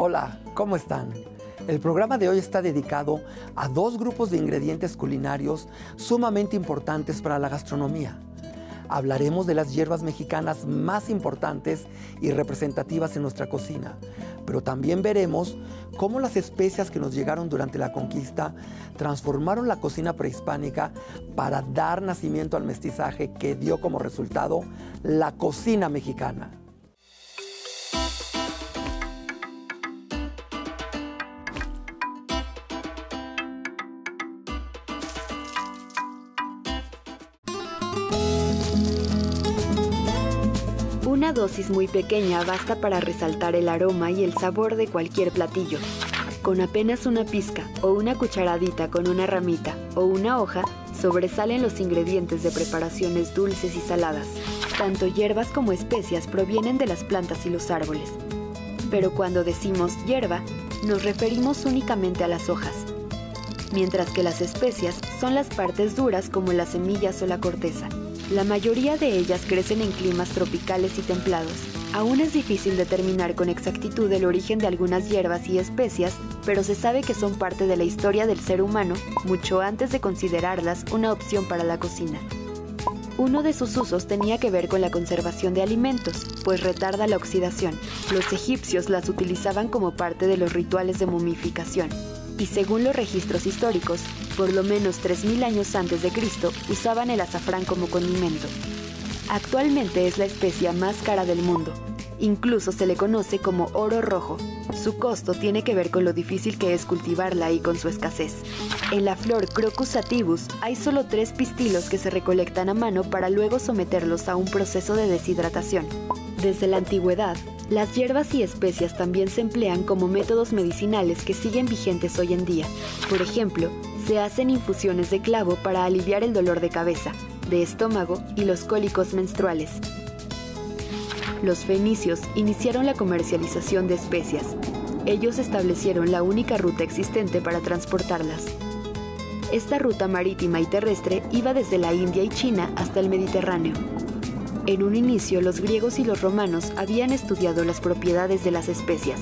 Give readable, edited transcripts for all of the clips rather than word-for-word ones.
Hola, ¿cómo están? El programa de hoy está dedicado a dos grupos de ingredientes culinarios sumamente importantes para la gastronomía. Hablaremos de las hierbas mexicanas más importantes y representativas en nuestra cocina, pero también veremos cómo las especias que nos llegaron durante la conquista transformaron la cocina prehispánica para dar nacimiento al mestizaje que dio como resultado la cocina mexicana. Una dosis muy pequeña basta para resaltar el aroma y el sabor de cualquier platillo. Con apenas una pizca o una cucharadita con una ramita o una hoja, sobresalen los ingredientes de preparaciones dulces y saladas. Tanto hierbas como especias provienen de las plantas y los árboles. Pero cuando decimos hierba, nos referimos únicamente a las hojas, mientras que las especias son las partes duras como las semillas o la corteza. La mayoría de ellas crecen en climas tropicales y templados. Aún es difícil determinar con exactitud el origen de algunas hierbas y especias, pero se sabe que son parte de la historia del ser humano mucho antes de considerarlas una opción para la cocina. Uno de sus usos tenía que ver con la conservación de alimentos, pues retarda la oxidación. Los egipcios las utilizaban como parte de los rituales de momificación. Y según los registros históricos, por lo menos 3.000 años antes de Cristo usaban el azafrán como condimento. Actualmente es la especia más cara del mundo. Incluso se le conoce como oro rojo. Su costo tiene que ver con lo difícil que es cultivarla y con su escasez. En la flor Crocus sativus hay solo 3 pistilos que se recolectan a mano para luego someterlos a un proceso de deshidratación. Desde la antigüedad, las hierbas y especias también se emplean como métodos medicinales que siguen vigentes hoy en día. Por ejemplo, se hacen infusiones de clavo para aliviar el dolor de cabeza, de estómago y los cólicos menstruales. Los fenicios iniciaron la comercialización de especias. Ellos establecieron la única ruta existente para transportarlas. Esta ruta marítima y terrestre iba desde la India y China hasta el Mediterráneo. En un inicio, los griegos y los romanos habían estudiado las propiedades de las especias.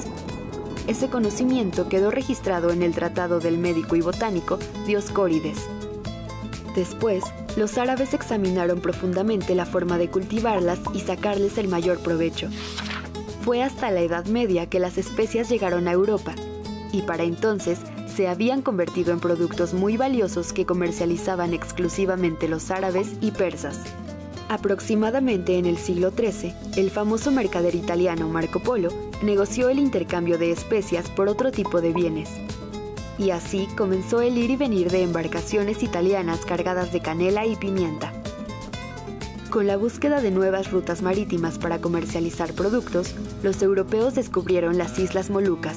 Ese conocimiento quedó registrado en el tratado del médico y botánico Dioscórides. Después, los árabes examinaron profundamente la forma de cultivarlas y sacarles el mayor provecho. Fue hasta la Edad Media que las especias llegaron a Europa, y para entonces se habían convertido en productos muy valiosos que comercializaban exclusivamente los árabes y persas. Aproximadamente en el siglo XIII, el famoso mercader italiano Marco Polo negoció el intercambio de especias por otro tipo de bienes. Y así comenzó el ir y venir de embarcaciones italianas cargadas de canela y pimienta. Con la búsqueda de nuevas rutas marítimas para comercializar productos, los europeos descubrieron las Islas Molucas.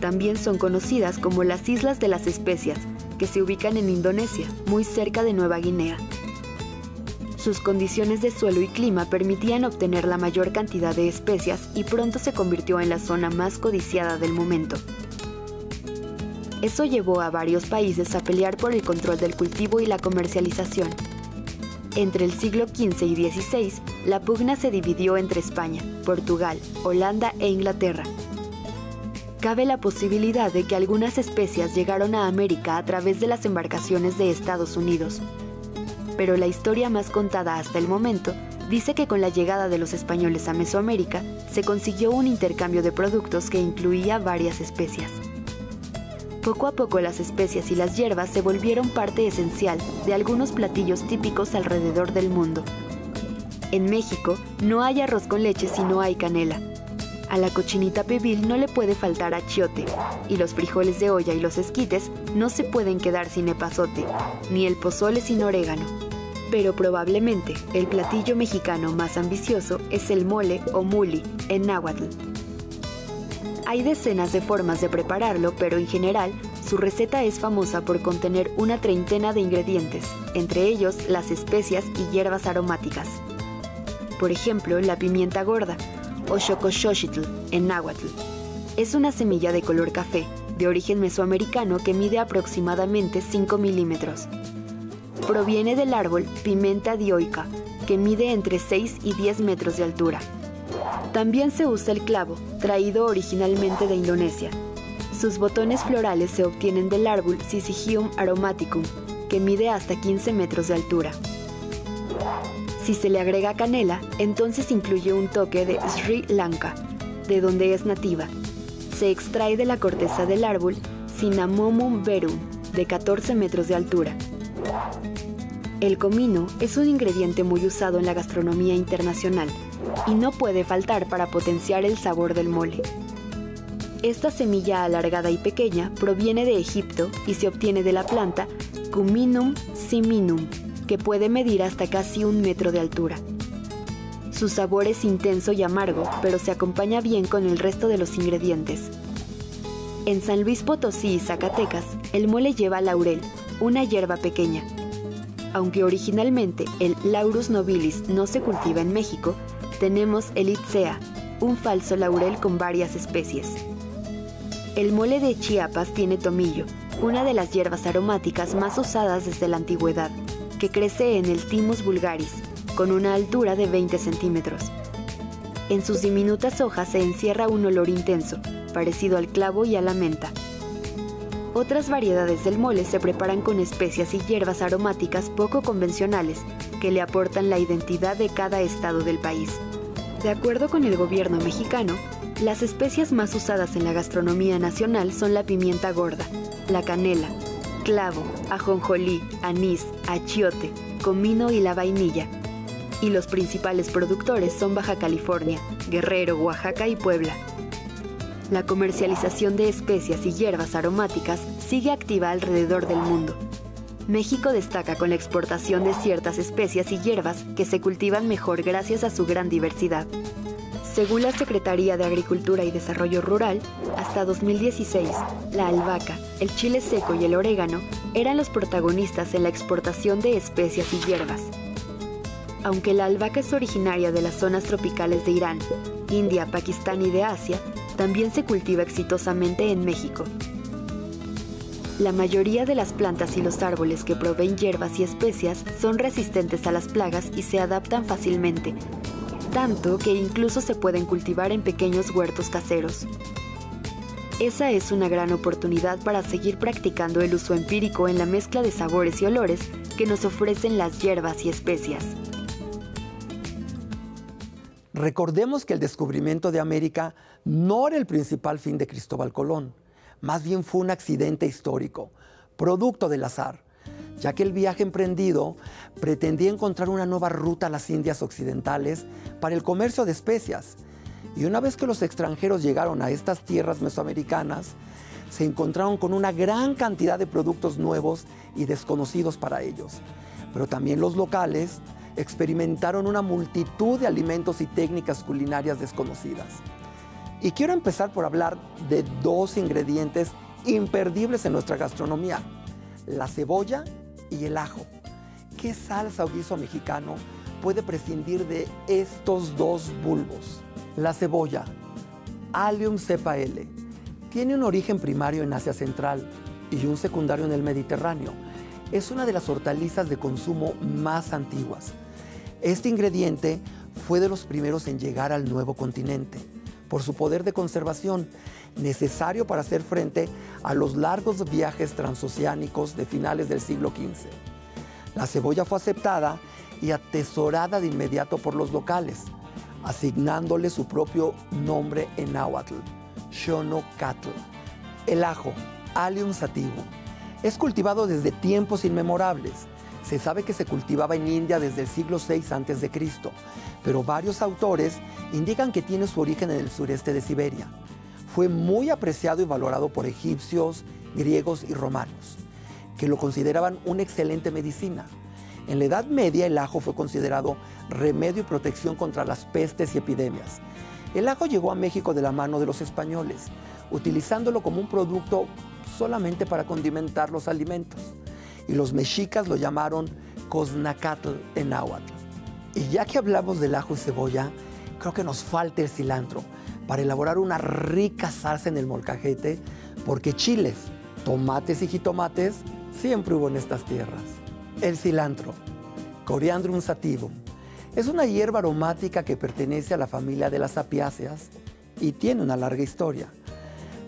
También son conocidas como las Islas de las Especias, que se ubican en Indonesia, muy cerca de Nueva Guinea. Sus condiciones de suelo y clima permitían obtener la mayor cantidad de especias y pronto se convirtió en la zona más codiciada del momento. Eso llevó a varios países a pelear por el control del cultivo y la comercialización. Entre el siglo XV y XVI, la pugna se dividió entre España, Portugal, Holanda e Inglaterra. Cabe la posibilidad de que algunas especias llegaron a América a través de las embarcaciones de Estados Unidos. Pero la historia más contada hasta el momento dice que con la llegada de los españoles a Mesoamérica se consiguió un intercambio de productos que incluía varias especias. Poco a poco las especias y las hierbas se volvieron parte esencial de algunos platillos típicos alrededor del mundo. En México no hay arroz con leche si no hay canela. A la cochinita pibil no le puede faltar achiote, y los frijoles de olla y los esquites no se pueden quedar sin epazote, ni el pozole sin orégano. Pero probablemente el platillo mexicano más ambicioso es el mole o muli, en náhuatl. Hay decenas de formas de prepararlo, pero en general, su receta es famosa por contener una treintena de ingredientes, entre ellos las especias y hierbas aromáticas. Por ejemplo, la pimienta gorda, o xocoxóchitl, en náhuatl. Es una semilla de color café, de origen mesoamericano que mide aproximadamente 5 milímetros. Proviene del árbol pimenta dioica, que mide entre 6 y 10 metros de altura. También se usa el clavo, traído originalmente de Indonesia. Sus botones florales se obtienen del árbol Syzygium aromaticum, que mide hasta 15 metros de altura. Si se le agrega canela, entonces incluye un toque de Sri Lanka, de donde es nativa. Se extrae de la corteza del árbol Cinnamomum verum, de 14 metros de altura. El comino es un ingrediente muy usado en la gastronomía internacional y no puede faltar para potenciar el sabor del mole. Esta semilla alargada y pequeña proviene de Egipto y se obtiene de la planta Cuminum cyminum, que puede medir hasta casi 1 metro de altura. Su sabor es intenso y amargo, pero se acompaña bien con el resto de los ingredientes. En San Luis Potosí y Zacatecas, el mole lleva laurel, una hierba pequeña. Aunque originalmente el Laurus nobilis no se cultiva en México, tenemos el Itsea, un falso laurel con varias especies. El mole de Chiapas tiene tomillo, una de las hierbas aromáticas más usadas desde la antigüedad, que crece en el Thymus vulgaris, con una altura de 20 centímetros. En sus diminutas hojas se encierra un olor intenso, parecido al clavo y a la menta. Otras variedades del mole se preparan con especias y hierbas aromáticas poco convencionales que le aportan la identidad de cada estado del país. De acuerdo con el gobierno mexicano, las especias más usadas en la gastronomía nacional son la pimienta gorda, la canela, clavo, ajonjolí, anís, achiote, comino y la vainilla. Y los principales productores son Baja California, Guerrero, Oaxaca y Puebla. La comercialización de especias y hierbas aromáticas sigue activa alrededor del mundo. México destaca con la exportación de ciertas especias y hierbas que se cultivan mejor gracias a su gran diversidad. Según la Secretaría de Agricultura y Desarrollo Rural, hasta 2016, la albahaca, el chile seco y el orégano eran los protagonistas en la exportación de especias y hierbas. Aunque la albahaca es originaria de las zonas tropicales de Irán, India, Pakistán y de Asia, también se cultiva exitosamente en México. La mayoría de las plantas y los árboles que proveen hierbas y especias son resistentes a las plagas y se adaptan fácilmente, tanto que incluso se pueden cultivar en pequeños huertos caseros. Esa es una gran oportunidad para seguir practicando el uso empírico en la mezcla de sabores y olores que nos ofrecen las hierbas y especias. Recordemos que el descubrimiento de América no era el principal fin de Cristóbal Colón, más bien fue un accidente histórico, producto del azar, ya que el viaje emprendido pretendía encontrar una nueva ruta a las Indias Occidentales para el comercio de especias. Y una vez que los extranjeros llegaron a estas tierras mesoamericanas, se encontraron con una gran cantidad de productos nuevos y desconocidos para ellos. Pero también los locales experimentaron una multitud de alimentos y técnicas culinarias desconocidas. Y quiero empezar por hablar de dos ingredientes imperdibles en nuestra gastronomía, la cebolla y el ajo. ¿Qué salsa o guiso mexicano puede prescindir de estos dos bulbos? La cebolla, Allium cepa, tiene un origen primario en Asia Central y un secundario en el Mediterráneo. Es una de las hortalizas de consumo más antiguas. Este ingrediente fue de los primeros en llegar al nuevo continente, por su poder de conservación, necesario para hacer frente a los largos viajes transoceánicos de finales del siglo XV. La cebolla fue aceptada y atesorada de inmediato por los locales, asignándole su propio nombre en náhuatl, xonocatl. El ajo, Allium sativum, es cultivado desde tiempos inmemorables. Se sabe que se cultivaba en India desde el siglo VI a.C., pero varios autores indican que tiene su origen en el sureste de Siberia. Fue muy apreciado y valorado por egipcios, griegos y romanos, que lo consideraban una excelente medicina. En la Edad Media, el ajo fue considerado remedio y protección contra las pestes y epidemias. El ajo llegó a México de la mano de los españoles, utilizándolo como un producto solamente para condimentar los alimentos. Y los mexicas lo llamaron coznacatl en náhuatl. Y ya que hablamos del ajo y cebolla, creo que nos falta el cilantro para elaborar una rica salsa en el molcajete, porque chiles, tomates y jitomates siempre hubo en estas tierras. El cilantro, coriandrum sativum, Es una hierba aromática que pertenece a la familia de las apiáceas y tiene una larga historia.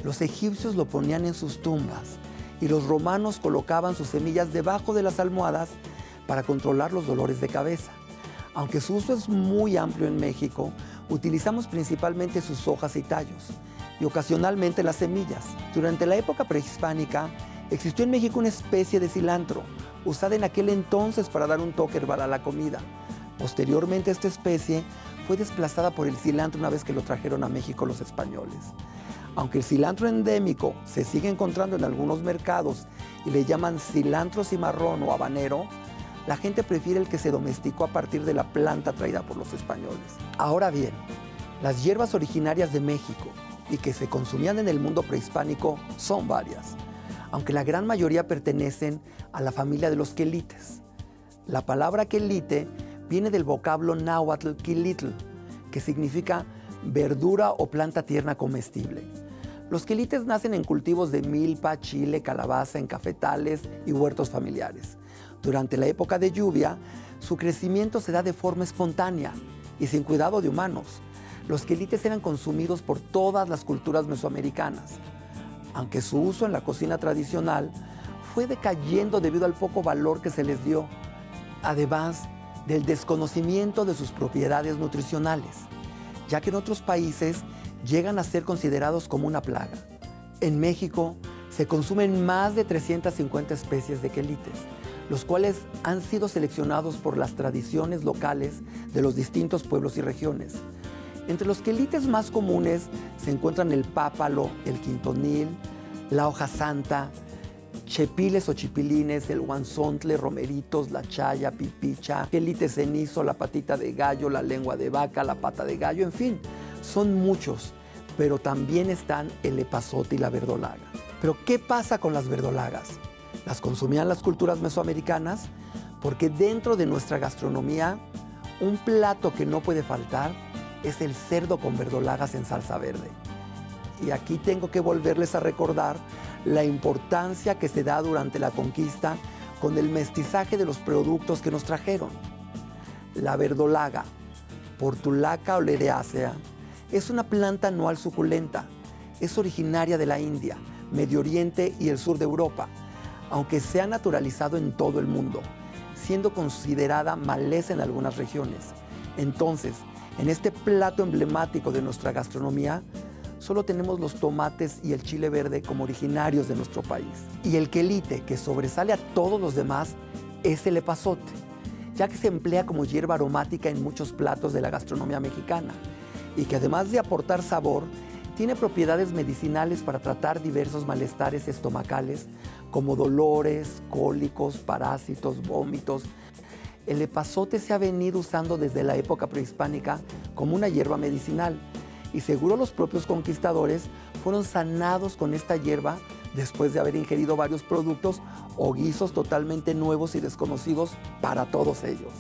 Los egipcios lo ponían en sus tumbas y los romanos colocaban sus semillas debajo de las almohadas para controlar los dolores de cabeza. Aunque su uso es muy amplio en México, utilizamos principalmente sus hojas y tallos y ocasionalmente las semillas. Durante la época prehispánica existió en México una especie de cilantro, usada en aquel entonces para dar un toque herbal a la comida. Posteriormente esta especie fue desplazada por el cilantro una vez que lo trajeron a México los españoles. Aunque el cilantro endémico se sigue encontrando en algunos mercados y le llaman cilantro cimarrón o habanero, la gente prefiere el que se domesticó a partir de la planta traída por los españoles. Ahora bien, las hierbas originarias de México y que se consumían en el mundo prehispánico son varias, aunque la gran mayoría pertenecen a la familia de los quelites. La palabra quelite viene del vocablo náhuatl quilitl, que significa verdura o planta tierna comestible. Los quelites nacen en cultivos de milpa, chile, calabaza, en cafetales y huertos familiares. Durante la época de lluvia, su crecimiento se da de forma espontánea y sin cuidado de humanos. Los quelites eran consumidos por todas las culturas mesoamericanas, aunque su uso en la cocina tradicional fue decayendo debido al poco valor que se les dio, además del desconocimiento de sus propiedades nutricionales, ya que en otros países llegan a ser considerados como una plaga. En México se consumen más de 350 especies de quelites, los cuales han sido seleccionados por las tradiciones locales de los distintos pueblos y regiones. Entre los quelites más comunes se encuentran el pápalo, el quintonil, la hoja santa, chepiles o chipilines, el huanzontle, romeritos, la chaya, pipicha, quelite cenizo, la patita de gallo, la lengua de vaca, la pata de gallo, en fin, son muchos, pero también están el epazote y la verdolaga. Pero ¿qué pasa con las verdolagas? ¿Las consumían las culturas mesoamericanas? Porque dentro de nuestra gastronomía, un plato que no puede faltar es el cerdo con verdolagas en salsa verde. Y aquí tengo que volverles a recordar la importancia que se da durante la conquista con el mestizaje de los productos que nos trajeron. La verdolaga, Portulaca oleracea, es una planta anual suculenta. Es originaria de la India, Medio Oriente y el sur de Europa, aunque se ha naturalizado en todo el mundo, siendo considerada maleza en algunas regiones. Entonces, en este plato emblemático de nuestra gastronomía, solo tenemos los tomates y el chile verde como originarios de nuestro país. Y el quelite, que sobresale a todos los demás, es el epazote, ya que se emplea como hierba aromática en muchos platos de la gastronomía mexicana y que además de aportar sabor, tiene propiedades medicinales para tratar diversos malestares estomacales como dolores, cólicos, parásitos, vómitos. El epazote se ha venido usando desde la época prehispánica como una hierba medicinal y seguro los propios conquistadores fueron sanados con esta hierba después de haber ingerido varios productos o guisos totalmente nuevos y desconocidos para todos ellos.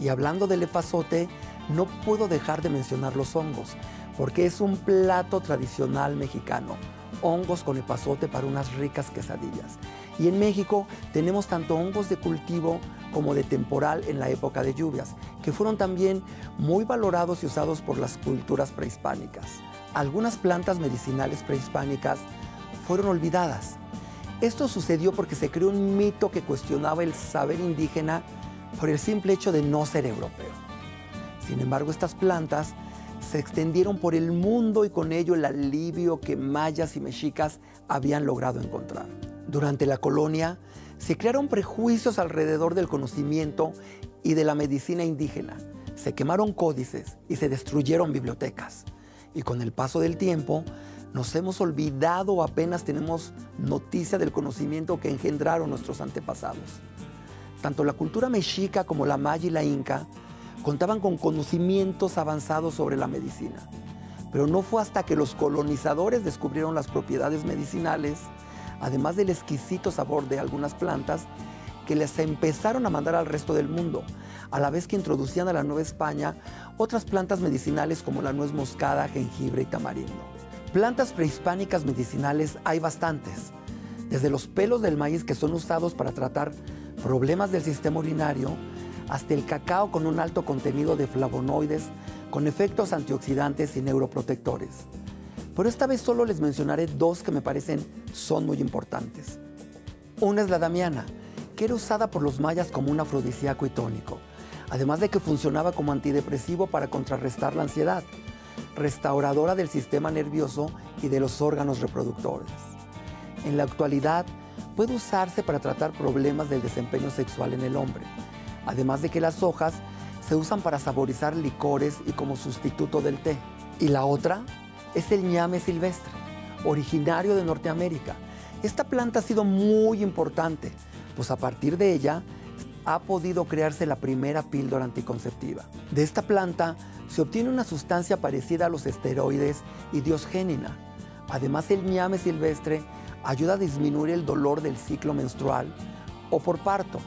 Y hablando del epazote, no puedo dejar de mencionar los hongos, porque es un plato tradicional mexicano, hongos con epazote para unas ricas quesadillas. Y en México tenemos tanto hongos de cultivo como de temporal en la época de lluvias, que fueron también muy valorados y usados por las culturas prehispánicas. Algunas plantas medicinales prehispánicas fueron olvidadas. Esto sucedió porque se creó un mito que cuestionaba el saber indígena por el simple hecho de no ser europeo. Sin embargo, estas plantas se extendieron por el mundo y con ello el alivio que mayas y mexicas habían logrado encontrar. Durante la colonia, se crearon prejuicios alrededor del conocimiento y de la medicina indígena. Se quemaron códices y se destruyeron bibliotecas. Y con el paso del tiempo, nos hemos olvidado o apenas tenemos noticia del conocimiento que engendraron nuestros antepasados. Tanto la cultura mexica como la maya y la inca contaban con conocimientos avanzados sobre la medicina. Pero no fue hasta que los colonizadores descubrieron las propiedades medicinales, además del exquisito sabor de algunas plantas, que les empezaron a mandar al resto del mundo, a la vez que introducían a la Nueva España otras plantas medicinales como la nuez moscada, jengibre y tamarindo. Plantas prehispánicas medicinales hay bastantes, desde los pelos del maíz que son usados para tratar problemas del sistema urinario, hasta el cacao con un alto contenido de flavonoides, con efectos antioxidantes y neuroprotectores. Pero esta vez solo les mencionaré dos que me parecen son muy importantes. Una es la damiana, que era usada por los mayas como un afrodisíaco y tónico, además de que funcionaba como antidepresivo para contrarrestar la ansiedad, restauradora del sistema nervioso y de los órganos reproductores. En la actualidad, puede usarse para tratar problemas del desempeño sexual en el hombre, además de que las hojas se usan para saborizar licores y como sustituto del té. Y la otra es el ñame silvestre, originario de Norteamérica. Esta planta ha sido muy importante, pues a partir de ella ha podido crearse la primera píldora anticonceptiva. De esta planta se obtiene una sustancia parecida a los esteroides y diosgénina. Además, el ñame silvestre ayuda a disminuir el dolor del ciclo menstrual o por parto.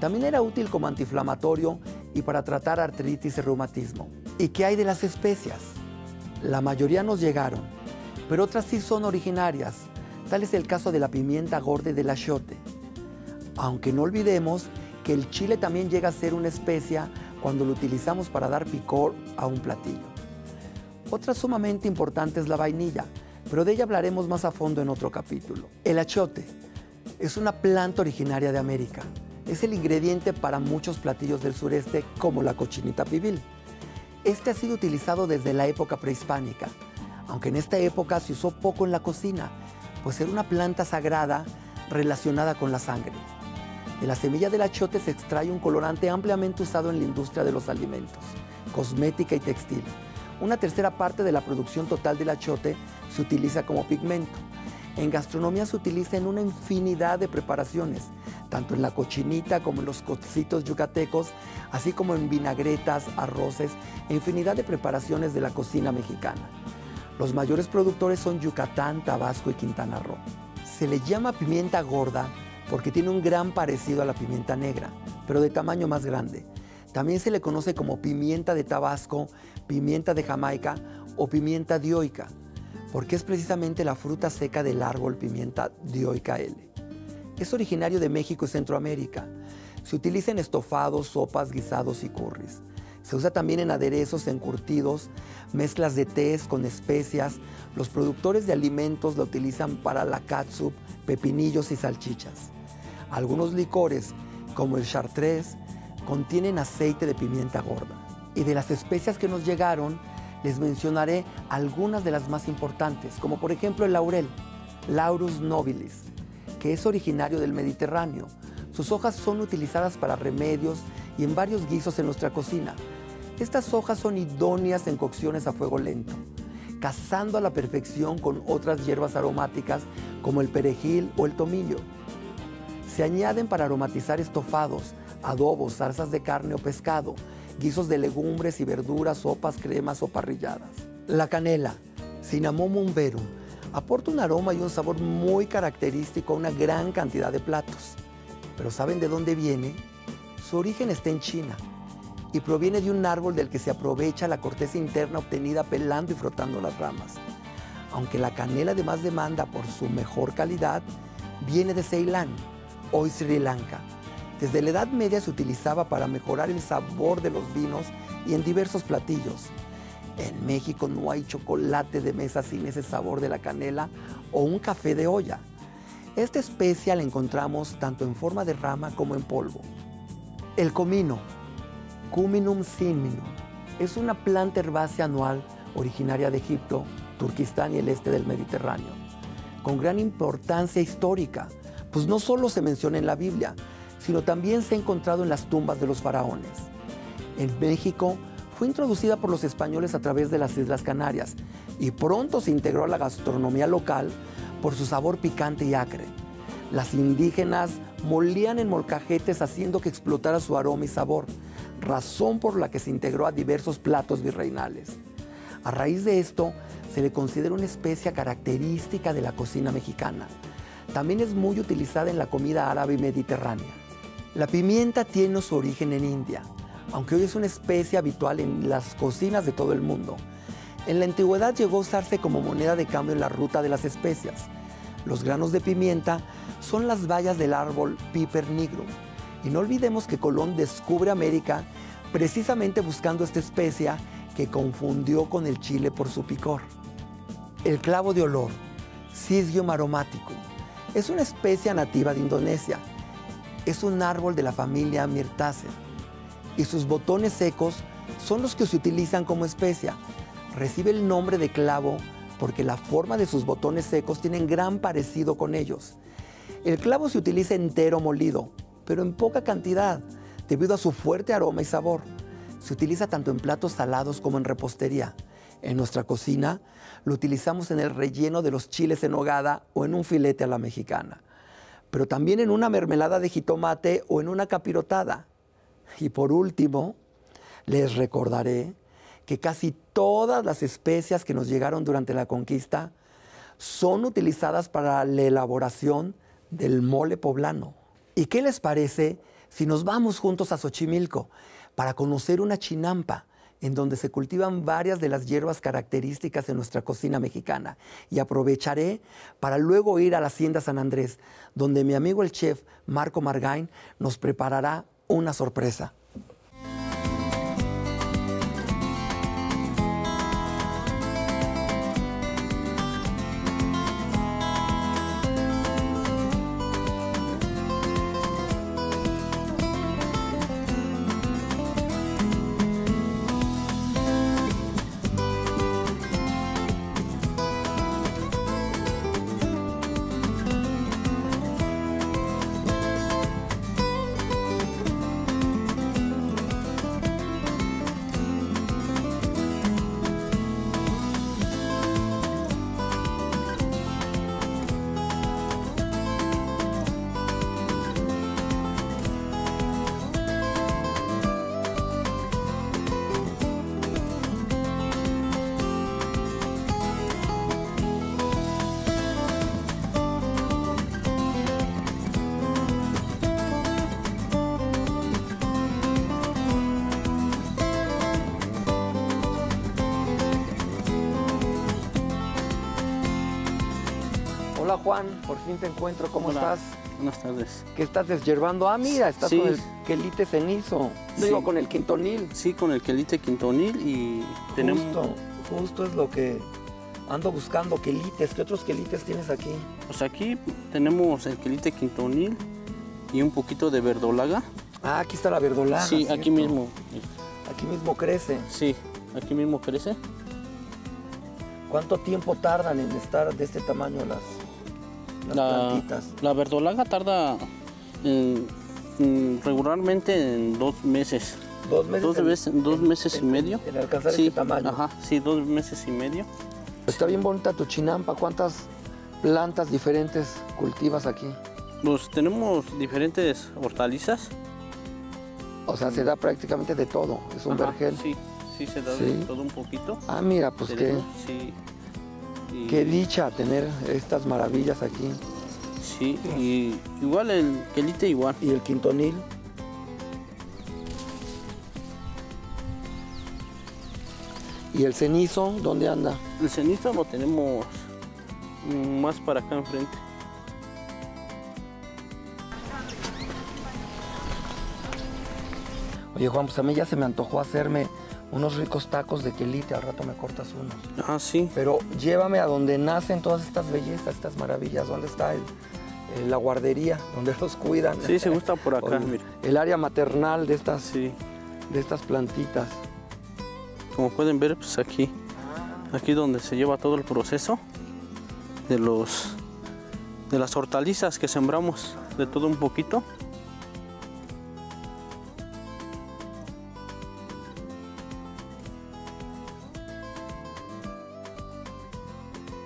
También era útil como antiinflamatorio y para tratar artritis y reumatismo. ¿Y qué hay de las especias? La mayoría nos llegaron, pero otras sí son originarias. Tal es el caso de la pimienta gorda y del achiote. Aunque no olvidemos que el chile también llega a ser una especia cuando lo utilizamos para dar picor a un platillo. Otra sumamente importante es la vainilla, pero de ella hablaremos más a fondo en otro capítulo. El achiote es una planta originaria de América. Es el ingrediente para muchos platillos del sureste, como la cochinita pibil. Este ha sido utilizado desde la época prehispánica, aunque en esta época se usó poco en la cocina, pues era una planta sagrada relacionada con la sangre. De la semilla del achiote se extrae un colorante ampliamente usado en la industria de los alimentos, cosmética y textil. Una tercera parte de la producción total del achiote se utiliza como pigmento. En gastronomía se utiliza en una infinidad de preparaciones, tanto en la cochinita como en los cocitos yucatecos, así como en vinagretas, arroces e infinidad de preparaciones de la cocina mexicana. Los mayores productores son Yucatán, Tabasco y Quintana Roo. Se le llama pimienta gorda porque tiene un gran parecido a la pimienta negra, pero de tamaño más grande. También se le conoce como pimienta de Tabasco, pimienta de Jamaica o pimienta dioica, porque es precisamente la fruta seca del árbol pimienta dioica L. Es originario de México y Centroamérica. Se utiliza en estofados, sopas, guisados y curries. Se usa también en aderezos, encurtidos, mezclas de tés con especias. Los productores de alimentos la utilizan para la catsup, pepinillos y salchichas. Algunos licores, como el chartres, contienen aceite de pimienta gorda. Y de las especias que nos llegaron, les mencionaré algunas de las más importantes, como por ejemplo el laurel, Laurus nobilis, que es originario del Mediterráneo. Sus hojas son utilizadas para remedios y en varios guisos en nuestra cocina. Estas hojas son idóneas en cocciones a fuego lento, cazando a la perfección con otras hierbas aromáticas como el perejil o el tomillo. Se añaden para aromatizar estofados, adobos, salsas de carne o pescado, guisos de legumbres y verduras, sopas, cremas o parrilladas. La canela, Cinnamomum verum, aporta un aroma y un sabor muy característico a una gran cantidad de platos. ¿Pero saben de dónde viene? Su origen está en China y proviene de un árbol del que se aprovecha la corteza interna obtenida pelando y frotando las ramas. Aunque la canela de más demanda por su mejor calidad, viene de Ceilán, hoy Sri Lanca. Desde la Edad Media se utilizaba para mejorar el sabor de los vinos y en diversos platillos. En México no hay chocolate de mesa sin ese sabor de la canela o un café de olla. Esta especia la encontramos tanto en forma de rama como en polvo. El comino, Cuminum cyminum, es una planta herbácea anual originaria de Egipto, Turquistán y el este del Mediterráneo, con gran importancia histórica, pues no solo se menciona en la Biblia, sino también se ha encontrado en las tumbas de los faraones. En México fue introducida por los españoles a través de las Islas Canarias y pronto se integró a la gastronomía local por su sabor picante y acre. Las indígenas molían en molcajetes haciendo que explotara su aroma y sabor, razón por la que se integró a diversos platos virreinales. A raíz de esto, se le considera una especia característica de la cocina mexicana. También es muy utilizada en la comida árabe y mediterránea. La pimienta tiene su origen en India, aunque hoy es una especie habitual en las cocinas de todo el mundo. En la antigüedad llegó a usarse como moneda de cambio en la ruta de las especias. Los granos de pimienta son las bayas del árbol Piper nigrum, Y no olvidemos que Colón descubre América precisamente buscando esta especia que confundió con el chile por su picor. El clavo de olor, Syzygium aromaticum, es una especia nativa de Indonesia. Es un árbol de la familia Myrtaceae y sus botones secos son los que se utilizan como especia. Recibe el nombre de clavo porque la forma de sus botones secos tienen gran parecido con ellos. El clavo se utiliza entero molido, pero en poca cantidad, debido a su fuerte aroma y sabor. Se utiliza tanto en platos salados como en repostería. En nuestra cocina lo utilizamos en el relleno de los chiles en nogada o en un filete a la mexicana, pero también en una mermelada de jitomate o en una capirotada. Y por último, les recordaré que casi todas las especias que nos llegaron durante la conquista son utilizadas para la elaboración del mole poblano. ¿Y qué les parece si nos vamos juntos a Xochimilco para conocer una chinampa en donde se cultivan varias de las hierbas características de nuestra cocina mexicana? Y aprovecharé para luego ir a la Hacienda San Andrés, donde mi amigo el chef Marco Margain nos preparará una sorpresa. Hola Juan, por fin te encuentro. ¿Cómo estás? Buenas tardes. ¿Qué estás deshiervando? Ah, mira, estás con el quelite cenizo. Sí. Digo, con el quintonil. Sí, con el quelite quintonil y tenemos... Justo es lo que ando buscando, quelites. ¿Qué otros quelites tienes aquí? Pues aquí tenemos el quelite quintonil y un poquito de verdolaga. Ah, aquí está la verdolaga. Sí, ¿cierto? Aquí mismo. Aquí mismo crece. Sí, aquí mismo crece. ¿Cuánto tiempo tardan en estar de este tamaño La verdolaga tarda regularmente en 2 meses. ¿2 meses y medio? En alcanzar ese tamaño. Ajá, sí, 2 meses y medio. Está bien bonita tu chinampa. ¿Cuántas plantas diferentes cultivas aquí? Pues tenemos diferentes hortalizas. O sea, se da prácticamente de todo. Es un vergel. Sí, sí, se da de todo un poquito. Ah, mira, pues qué... Sí. Qué dicha tener estas maravillas aquí. Sí, y igual el quelite igual. Y el quintonil. ¿Y el cenizo dónde anda? El cenizo lo tenemos más para acá enfrente. Oye Juan, pues a mí ya se me antojó hacerme unos ricos tacos de quelite, al rato me cortas unos. Ah, sí. Pero llévame a donde nacen todas estas bellezas, estas maravillas. ¿Dónde está la guardería, donde los cuidan? Sí, se gusta por acá, mira. El área maternal de estas, de estas plantitas. Como pueden ver, pues aquí, donde se lleva todo el proceso de, las hortalizas que sembramos, de todo un poquito.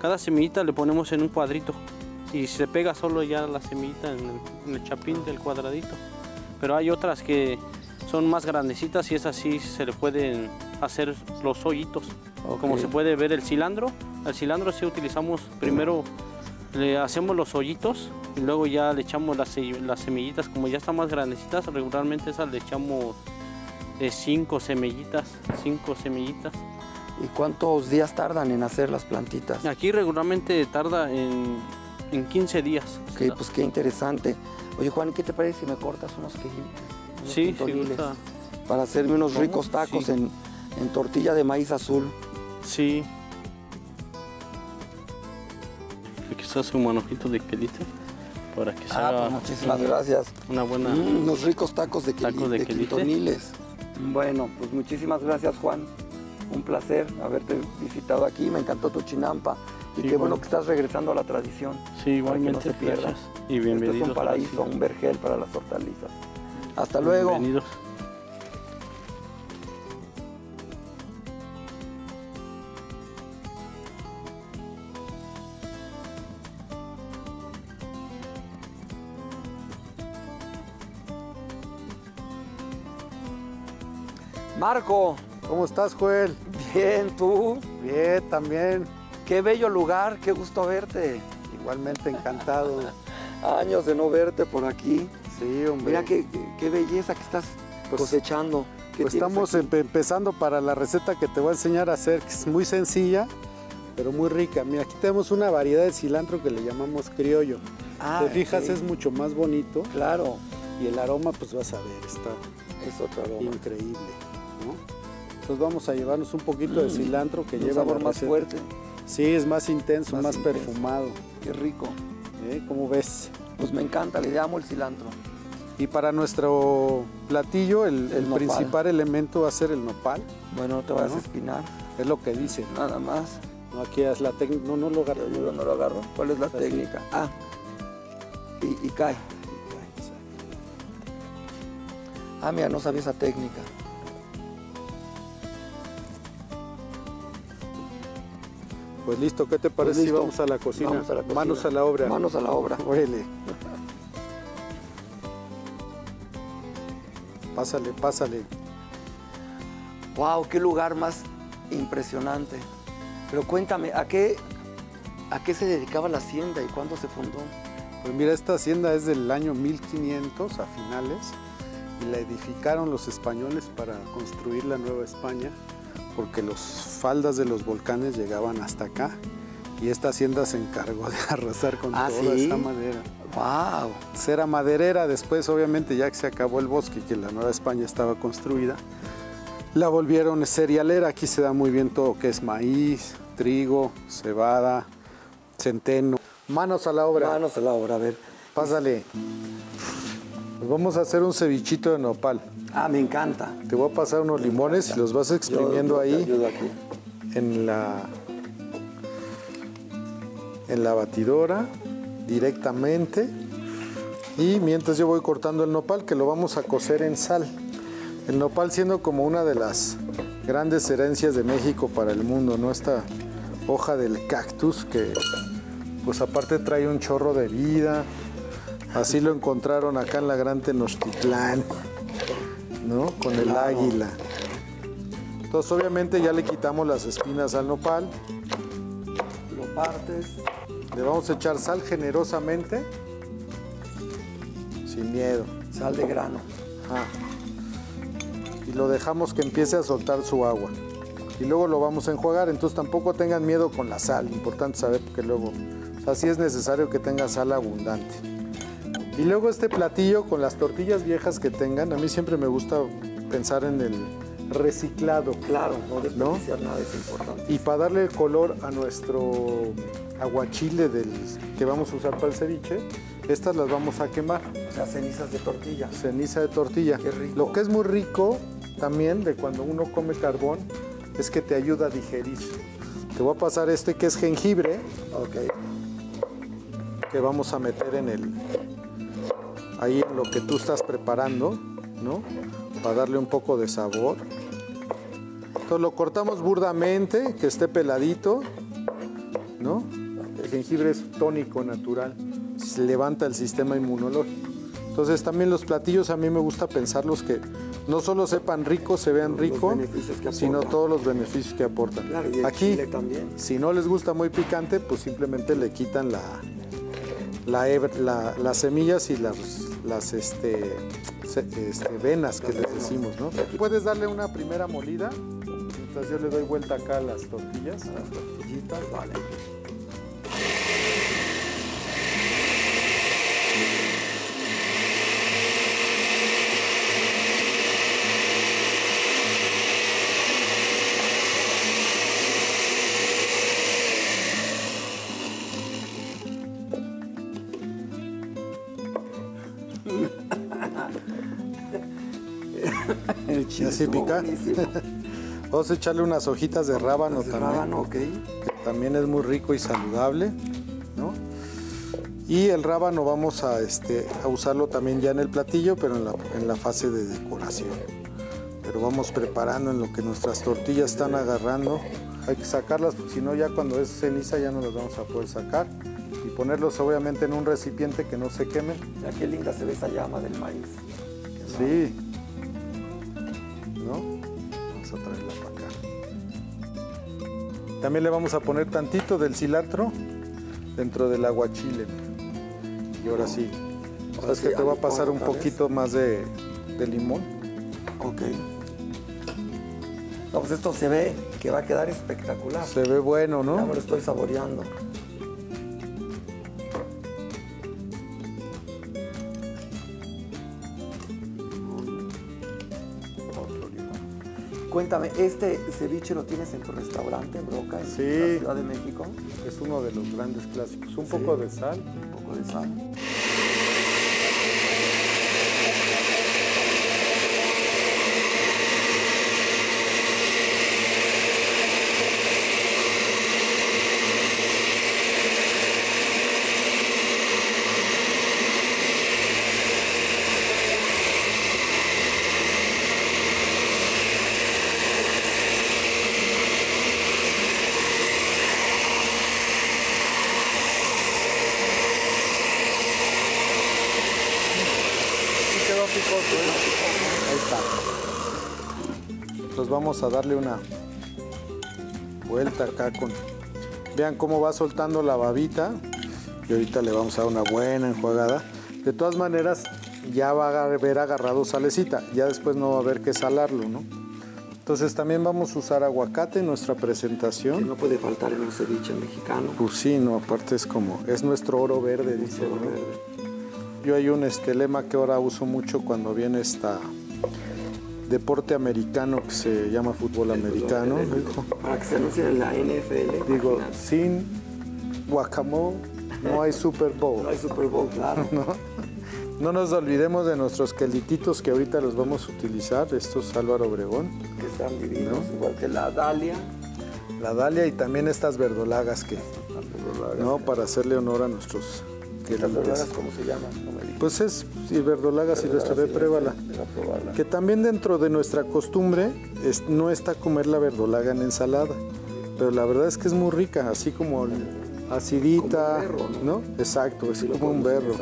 Cada semillita le ponemos en un cuadrito y se pega solo ya la semillita en el chapín del cuadradito. Pero hay otras que son más grandecitas y esas sí se le pueden hacer los hoyitos. Okay. Como se puede ver el cilantro sí utilizamos primero, le hacemos los hoyitos y luego ya le echamos las semillitas. Como ya están más grandecitas, regularmente esas le echamos 5 semillitas. ¿Y cuántos días tardan en hacer las plantitas? Aquí regularmente tarda en, en 15 días. Ok, pues qué interesante. Oye, Juan, ¿qué te parece si me cortas unos quejitos? Sí, quintoliles, para hacerme unos ricos tacos en tortilla de maíz azul. Sí. Aquí está su manojito de quelite para que se haga. Pues muchísimas gracias. Una buena. Unos ricos tacos de quintoniles. Bueno, pues muchísimas gracias, Juan. Un placer haberte visitado aquí. Me encantó tu chinampa. Y sí, qué bueno que estás regresando a la tradición. Sí, igualmente. Para que no se pierdas. Y bienvenidos. Este es un paraíso, un vergel para las hortalizas. Hasta luego. Bienvenidos. Marco, ¿cómo estás, Joel? Bien, ¿tú? Bien, también. Qué bello lugar, qué gusto verte. Igualmente, encantado. Años de no verte por aquí. Sí, hombre. Mira qué belleza que estás cosechando. Pues estamos empezando para la receta que te voy a enseñar a hacer, que es muy sencilla, pero muy rica. Mira, aquí tenemos una variedad de cilantro que le llamamos criollo. Te fijas, es mucho más bonito. Claro. Y el aroma, pues vas a ver, es otro aroma. Increíble. Entonces vamos a llevarnos un poquito de cilantro que lleva un sabor más fuerte. Sí, es más intenso, más perfumado. Qué rico. ¿Cómo ves? Pues me encanta, le amo el cilantro. Y para nuestro platillo, el principal elemento va a ser el nopal. Bueno, no te vas a espinar. Es lo que dice. Nada más. No, aquí es la técnica. No, no lo agarro. Yo no lo agarro. ¿Cuál es la técnica? Ah. Y cae. Ah, mira, no sabía esa técnica. Pues listo, ¿qué te parece si vamos a la cocina? Vamos a la cocina. Manos a la obra. Manos a la obra. Órale. Pásale, pásale. Wow, qué lugar más impresionante. Pero cuéntame, ¿a qué se dedicaba la hacienda y cuándo se fundó? Pues mira, esta hacienda es del año 1500 a finales y la edificaron los españoles para construir la Nueva España, porque las faldas de los volcanes llegaban hasta acá y esta hacienda se encargó de arrasar con toda esa madera. ¡Wow! Era maderera. Después, obviamente, ya que se acabó el bosque y que la Nueva España estaba construida, la volvieron cerealera. Aquí se da muy bien todo, que es maíz, trigo, cebada, centeno. Manos a la obra. Manos a la obra, a ver. Pásale. Pues vamos a hacer un cevichito de nopal. Ah, me encanta. Te voy a pasar unos limones y los vas exprimiendo ahí en la batidora directamente. Y mientras yo voy cortando el nopal, que lo vamos a cocer en sal. El nopal siendo como una de las grandes herencias de México para el mundo, ¿no? Esta hoja del cactus que, pues aparte trae un chorro de vida. Así lo encontraron acá en la gran Tenochtitlán, ¿no? Con el águila. Entonces obviamente ya le quitamos las espinas al nopal. Lo partes. Le vamos a echar sal generosamente. Sin miedo. Sal de grano. Ajá. Y lo dejamos que empiece a soltar su agua. Y luego lo vamos a enjuagar. Entonces tampoco tengan miedo con la sal. Importante saber que luego... Así es necesario que tenga sal abundante. Y luego este platillo con las tortillas viejas que tengan, a mí siempre me gusta pensar en el reciclado. Claro, no desperdiciar nada, es importante. Y para darle el color a nuestro aguachile que vamos a usar para el ceviche, estas las vamos a quemar. Las cenizas de tortilla. Ceniza de tortilla. Qué rico. Lo que es muy rico también de cuando uno come carbón es que te ayuda a digerir. Te voy a pasar este que es jengibre, que vamos a meter en el... ahí en lo que tú estás preparando, ¿no? Para darle un poco de sabor. Entonces lo cortamos burdamente, que esté peladito, ¿no? El jengibre es tónico natural, se levanta el sistema inmunológico. Entonces también los platillos a mí me gusta pensarlos que no solo sepan rico, se vean rico, sino todos los beneficios que aportan. Claro, y el chile también. Si no les gusta muy picante, pues simplemente le quitan las semillas y las venas que les decimos, ¿no? Puedes darle una primera molida, mientras yo le doy vuelta acá a las tortillas. Vale. El chile. Así pica. Vamos a echarle unas hojitas de rábano también. Rábano, ok. Que también es muy rico y saludable, ¿no? Y el rábano vamos a usarlo también ya en el platillo, pero en la fase de decoración. Pero vamos preparando en lo que nuestras tortillas están agarrando. Hay que sacarlas, porque si no ya cuando es ceniza ya no las vamos a poder sacar. Y ponerlos obviamente en un recipiente que no se queme. Ya qué linda se ve esa llama del maíz. Sí. ¿No? Vamos a traerla para acá. También le vamos a poner tantito del cilantro dentro del aguachile. Y ahora sí. ¿Sabes qué? Te voy a pasar un poquito más de limón. Ok. No, pues esto se ve que va a quedar espectacular. Se ve bueno, ¿no? Ya me lo estoy saboreando. Cuéntame, ¿este ceviche lo tienes en tu restaurante, en Broca, en la Ciudad de México? Es uno de los grandes clásicos. Un poco de sal. Un poco de sal. Vamos a darle una vuelta acá con... Vean cómo va soltando la babita. Y ahorita le vamos a dar una buena enjuagada. De todas maneras, ya va a haber agarrado salecita. Ya después no va a haber que salarlo, ¿no? Entonces también vamos a usar aguacate en nuestra presentación. Que no puede faltar en un ceviche mexicano. Pues sí, no, aparte es como... Es nuestro oro verde, dice. Oro verde. Yo hay un lema que ahora uso mucho cuando viene esta... deporte americano que se llama fútbol americano. Para que se anuncie en la NFL. Digo, imagínate. Sin guacamole no hay Super Bowl. No hay Super Bowl, claro. ¿No? No nos olvidemos de nuestros quelititos que ahorita los vamos a utilizar. Estos Álvaro Obregón. Que están divinos, ¿no? Igual que la dalia. La dalia y también estas verdolagas que... No, para hacerle honor a nuestros... ¿Las verdolagas cómo se llaman? No me digas. Pues es verdolaga silvestre, pruébala. Que también dentro de nuestra costumbre no está comer la verdolaga en ensalada. Pero la verdad es que es muy rica, así como acidita. Como un berro, ¿no? Exacto, es como un berro.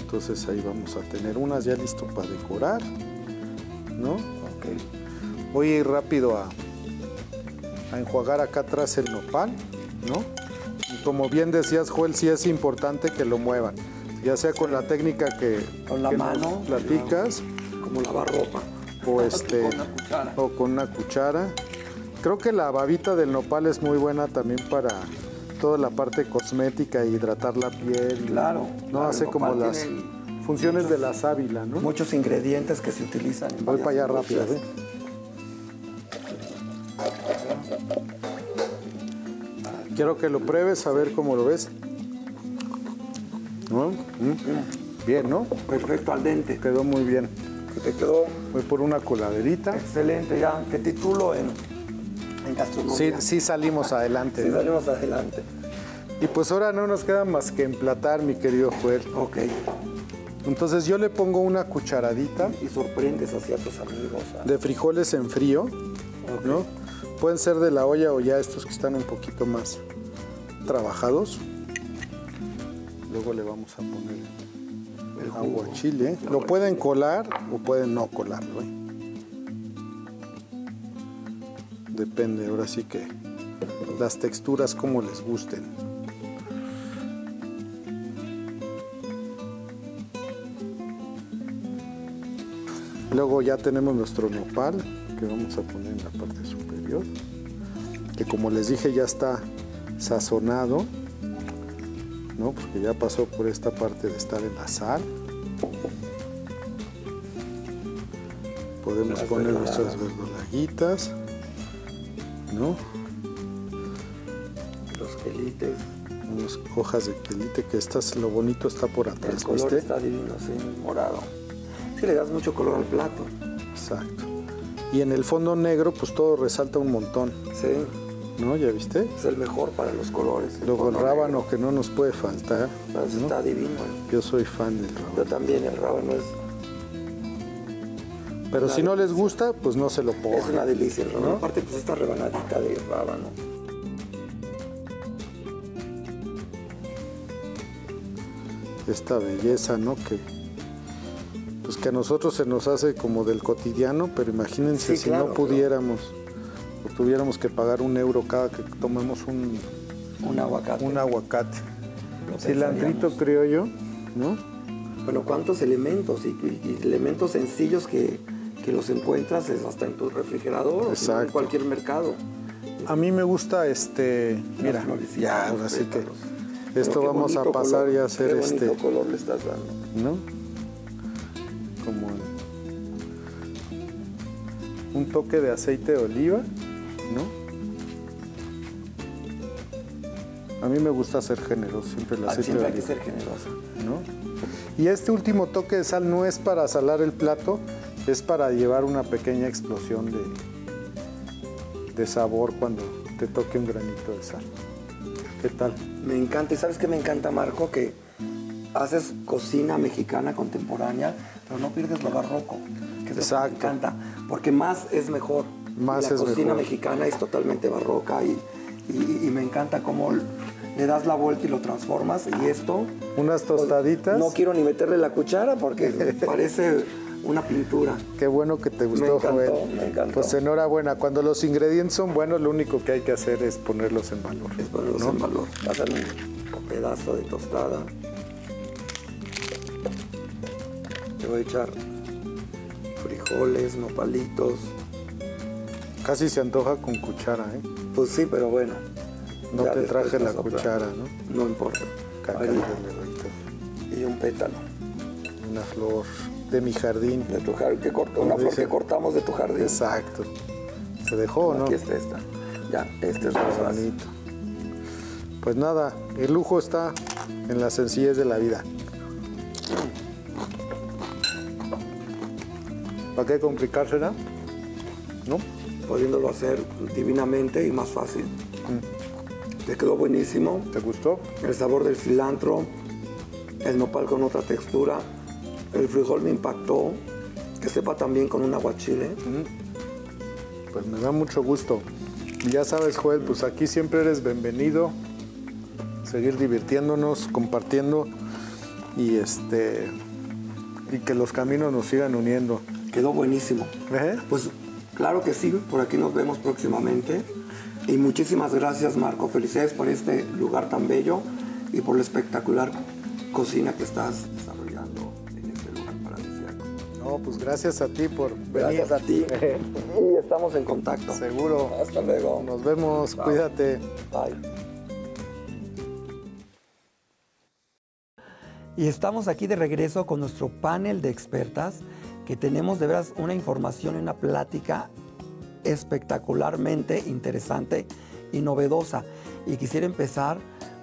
Entonces ahí vamos a tener unas ya listo para decorar, ¿no? Okay. Voy a ir rápido a enjuagar acá atrás el nopal, ¿no? Como bien decías, Joel, sí es importante que lo muevan, ya sea con la técnica que con la mano platicas, como lavarropa, o con una cuchara. Creo que la babita del nopal es muy buena también para toda la parte cosmética, hidratar la piel. Claro. No hace como las funciones de la sábila, ¿no? Muchos ingredientes que se utilizan. Voy para allá rápido, ¿eh? Quiero que lo pruebes, a ver cómo lo ves. ¿No? Bien, ¿no? Perfecto, al dente. Quedó muy bien. Que te quedó. Voy por una coladerita. Excelente, ya. ¿Qué título en gastronomía? Sí, sí salimos adelante. Sí, ¿no? Salimos adelante. Y pues ahora no nos queda más que emplatar, mi querido Joel. Ok. Entonces yo le pongo una cucharadita. Y sorprendes a ciertos amigos. ¿Sabes? De frijoles en frío, okay, ¿no? Pueden ser de la olla o ya estos que están un poquito más trabajados. Luego le vamos a poner el aguachile. Lo pueden colar o pueden no colarlo, ¿eh? Depende, ahora sí que las texturas como les gusten. Luego ya tenemos nuestro nopal, que vamos a poner en la parte superior, que como les dije ya está sazonado, ¿no? Porque ya pasó por esta parte de estar en la sal. Podemos poner nuestras verdolaguitas, ¿no? Los quelites. Unas hojas de quelite, que estas, lo bonito está por atrás. El color está divino, sí, morado. Sí, le das mucho color al plato. Exacto. y en el fondo negro pues todo resalta un montón. Sí. ¿No? ¿Ya viste? Es el mejor para los colores. Luego el rábano negro, que no nos puede faltar. Pues está, ¿no?, divino. Yo soy fan del rábano. Yo también, el rábano es... Pero si no les gusta, pues no se lo pongan. Es una delicia el rábano. ¿No? Aparte, pues esta rebanadita de rábano. Esta belleza, ¿no? Que pues que a nosotros se nos hace como del cotidiano, pero imagínense, sí, si claro, no pudiéramos, claro, o tuviéramos que pagar $1 cada que tomemos un aguacate. Cilantrito criollo, ¿no? Bueno, cuántos elementos y elementos sencillos que los encuentras hasta en tu refrigerador. Exacto. O en cualquier mercado. A mí me gusta este, mira, ya, ahora sí que... Esto vamos a pasar color, y a hacer este... Qué bonito color le estás dando. ¿No? Como un toque de aceite de oliva, ¿no? A mí me gusta ser generoso, siempre el aceite de oliva. Siempre hay que ser generoso. ¿No? Y este último toque de sal no es para salar el plato, es para llevar una pequeña explosión de sabor cuando te toque un granito de sal. ¿Qué tal? Me encanta. ¿Y sabes qué me encanta, Marco? Que haces cocina mexicana contemporánea, pero no pierdes lo barroco. Que exacto. Me encanta, porque más es mejor. Más es mejor. La cocina mexicana es totalmente barroca y me encanta cómo le das la vuelta y lo transformas. Y esto... Unas tostaditas. No quiero ni meterle la cuchara porque parece... Una pintura. Qué bueno que te gustó, Joel. Me encantó. Pues enhorabuena. Cuando los ingredientes son buenos, lo único que hay que hacer es ponerlos en valor. Es ponerlos, ¿no?, en valor. Pásale un pedazo de tostada. Le voy a echar frijoles, nopalitos. Casi se antoja con cuchara, ¿eh? Pues sí, pero bueno. No te traje la cuchara, ¿no? No importa. Y un pétalo. Una flor. De mi jardín. De tu jardín, que corto, una flor que cortamos de tu jardín. Exacto. ¿Se dejó o no? Aquí está esta. Ya, este es más bonito. Pues nada, el lujo está en la sencillez de la vida. ¿Para qué complicársela? ¿No? Pudiéndolo hacer divinamente y más fácil. Te quedó buenísimo. ¿Te gustó? El sabor del cilantro, el nopal con otra textura. El frijol me impactó, que sepa también con un aguachile. Pues me da mucho gusto. Ya sabes, Joel, pues aquí siempre eres bienvenido. Seguir divirtiéndonos, compartiendo y que los caminos nos sigan uniendo. Quedó buenísimo. Pues claro que sí, por aquí nos vemos próximamente. Y muchísimas gracias, Marco. Felicidades por este lugar tan bello y por la espectacular cocina que estás desarrollando. No, pues gracias a ti por venir. Gracias a ti. Y estamos en contacto. Seguro. Hasta luego. Nos vemos. Bye. Cuídate. Bye. Y estamos aquí de regreso con nuestro panel de expertas, que tenemos de veras una información y una plática espectacularmente interesante y novedosa. Y quisiera empezar